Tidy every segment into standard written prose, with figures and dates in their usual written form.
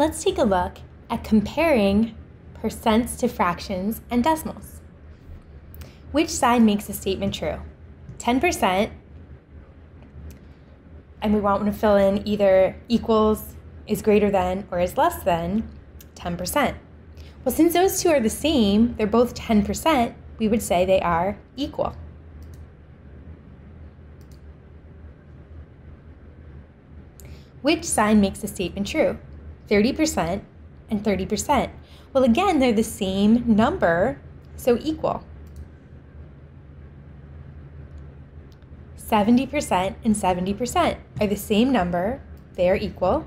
let's take a look at comparing percents to fractions and decimals. Which side makes a statement true? 10%, and we want to fill in either equals, is greater than, or is less than 10%. Well, since those two are the same, they're both 10%, we would say they are equal. Which sign makes the statement true? 30% and 30%. Well, again, they're the same number, so equal. 70% and 70% are the same number, they are equal.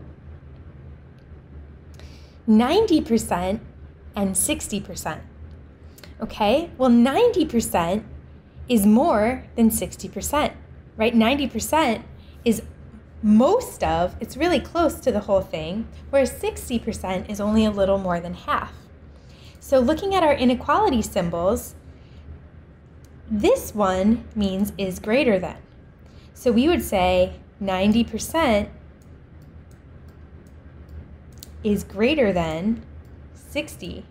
90% and 60%. Okay, well, 90% is more than 60%, right? 90% is most of, it's really close to the whole thing, whereas 60% is only a little more than half. So looking at our inequality symbols, this one means is greater than. So we would say 90% is greater than 60%.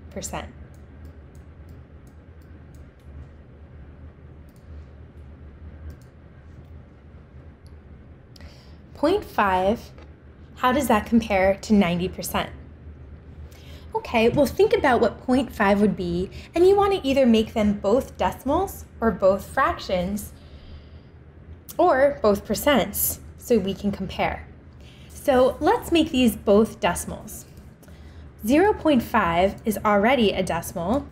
Point 0.5, how does that compare to 90%? Okay, well, think about what 0.5 would be, and you want to either make them both decimals or both fractions or both percents so we can compare. So let's make these both decimals. 0.5 is already a decimal.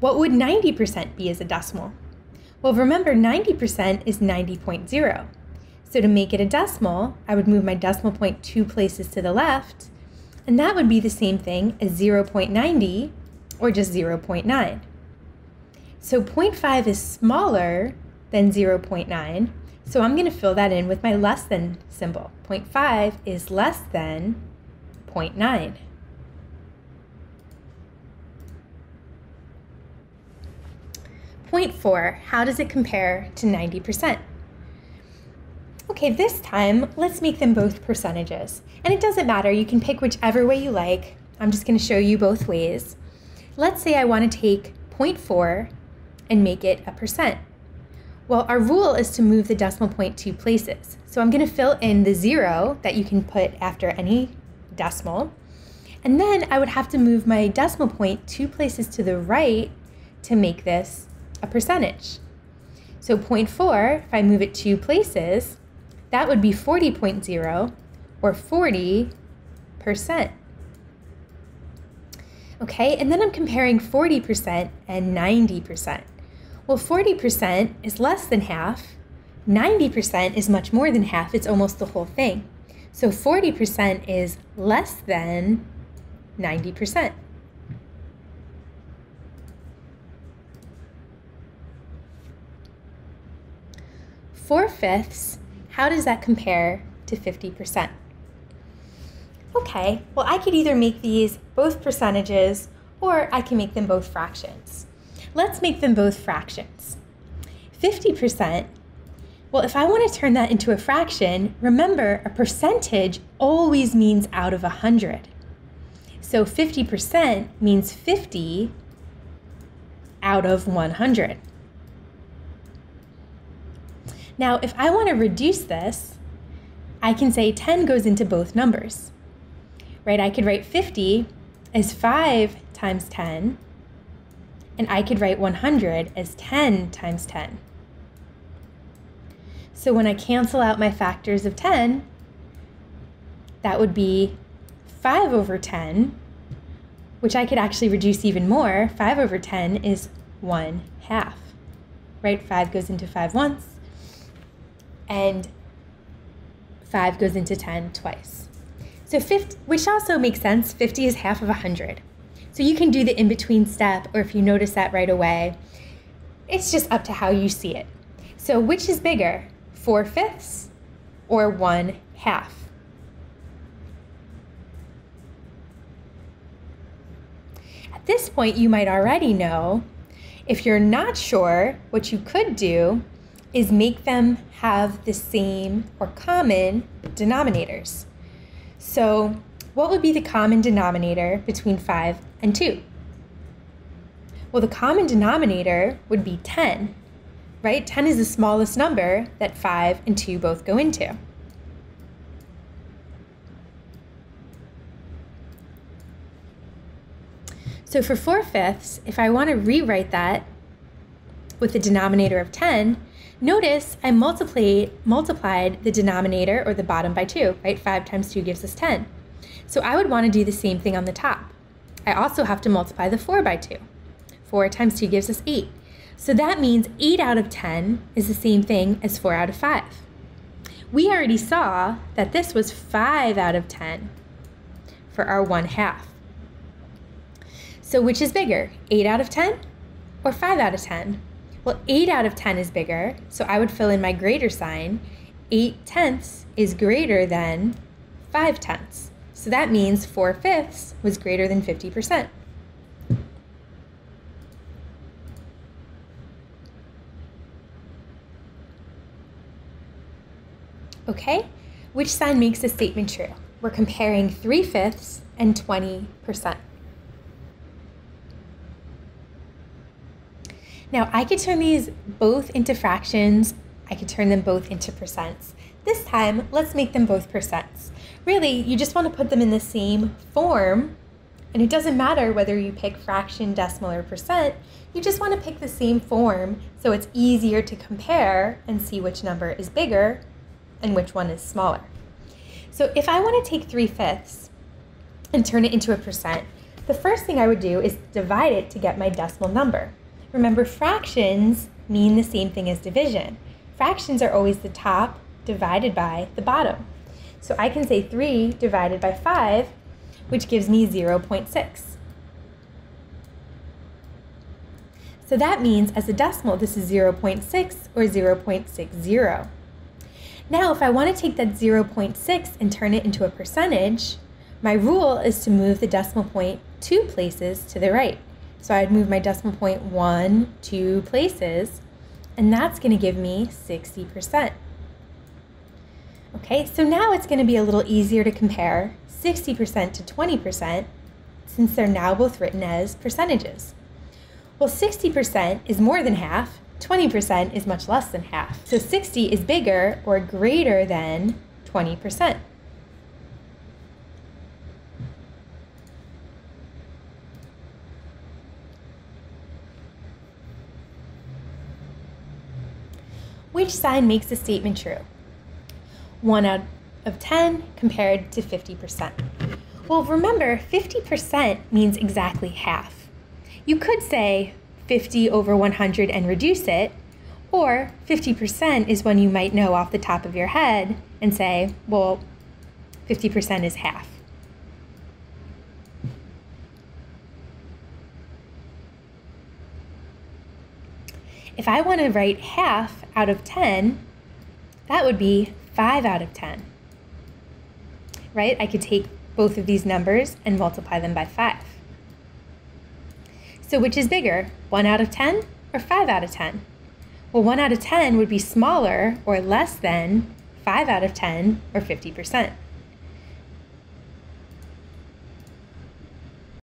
What would 90% be as a decimal? Well, remember, 90% is 90.0. So to make it a decimal, I would move my decimal point 2 places to the left, and that would be the same thing as 0.90 or just 0.9. So 0.5 is smaller than 0.9, so I'm going to fill that in with my less than symbol. 0.5 is less than 0.9. Point 4, how does it compare to 90%? Okay, this time, let's make them both percentages. And it doesn't matter, you can pick whichever way you like. I'm just going to show you both ways. Let's say I want to take 0.4 and make it a percent. Well, our rule is to move the decimal point 2 places. So I'm going to fill in the 0 that you can put after any decimal. And then I would have to move my decimal point 2 places to the right to make this a percentage. So 0.4, if I move it 2 places, that would be 40.0 or 40%. Okay, and then I'm comparing 40% and 90%. Well, 40% is less than half, 90% is much more than half, it's almost the whole thing. So 40% is less than 90%. Four-fifths, how does that compare to 50%? Okay, well, I could either make these both percentages or I can make them both fractions. Let's make them both fractions. 50%, well, if I want to turn that into a fraction, remember, a percentage always means out of 100. So 50% means 50 out of 100. Now, if I want to reduce this, I can say 10 goes into both numbers, right? I could write 50 as 5 times 10, and I could write 100 as 10 times 10. So when I cancel out my factors of 10, that would be 5 over 10, which I could actually reduce even more. 5 over 10 is 1/2, right? 5 goes into 5 once, and 5 goes into 10 twice. So 50, which also makes sense, 50 is half of 100. So you can do the in-between step, or if you notice that right away, it's just up to how you see it. So which is bigger, 4/5 or 1/2? At this point, you might already know. If you're not sure, what you could do is make them have the same or common denominators. So what would be the common denominator between 5 and 2? Well, the common denominator would be 10, right? 10 is the smallest number that 5 and 2 both go into. So for 4/5, if I want to rewrite that with the denominator of 10, notice I multiplied the denominator or the bottom by 2, right? 5 times 2 gives us 10. So I would want to do the same thing on the top. I also have to multiply the 4 by 2. 4 times 2 gives us 8. So that means 8 out of 10 is the same thing as 4 out of 5. We already saw that this was 5 out of 10 for our 1/2. So which is bigger, 8 out of 10 or 5 out of 10? Well, 8 out of 10 is bigger, so I would fill in my greater sign. 8/10 is greater than 5/10. So that means 4/5 was greater than 50%. Okay, which sign makes the statement true? We're comparing 3/5 and 20%. Now, I could turn these both into fractions. I could turn them both into percents. This time, let's make them both percents. Really, you just want to put them in the same form, and it doesn't matter whether you pick fraction, decimal, or percent. You just want to pick the same form so it's easier to compare and see which number is bigger and which one is smaller. So if I want to take 3/5 and turn it into a percent, the first thing I would do is divide it to get my decimal number. Remember, fractions mean the same thing as division. Fractions are always the top divided by the bottom. So I can say 3 divided by 5, which gives me 0.6. So that means as a decimal, this is 0.6 or 0.60. Now, if I want to take that 0.6 and turn it into a percentage, my rule is to move the decimal point 2 places to the right. So I'd move my decimal point 1, 2 places, and that's going to give me 60%. Okay, so now it's going to be a little easier to compare 60% to 20% since they're now both written as percentages. Well, 60% is more than half, 20% is much less than half. So 60 is bigger or greater than 20%. Which sign makes the statement true? 1 out of 10 compared to 50%. Well, remember, 50% means exactly half. You could say 50 over 100 and reduce it, or 50% is one you might know off the top of your head and say, well, 50% is half. If I want to write half out of 10, that would be 5 out of 10, right? I could take both of these numbers and multiply them by 5. So which is bigger, 1 out of 10 or 5 out of 10? Well, 1 out of 10 would be smaller or less than 5 out of 10 or 50%.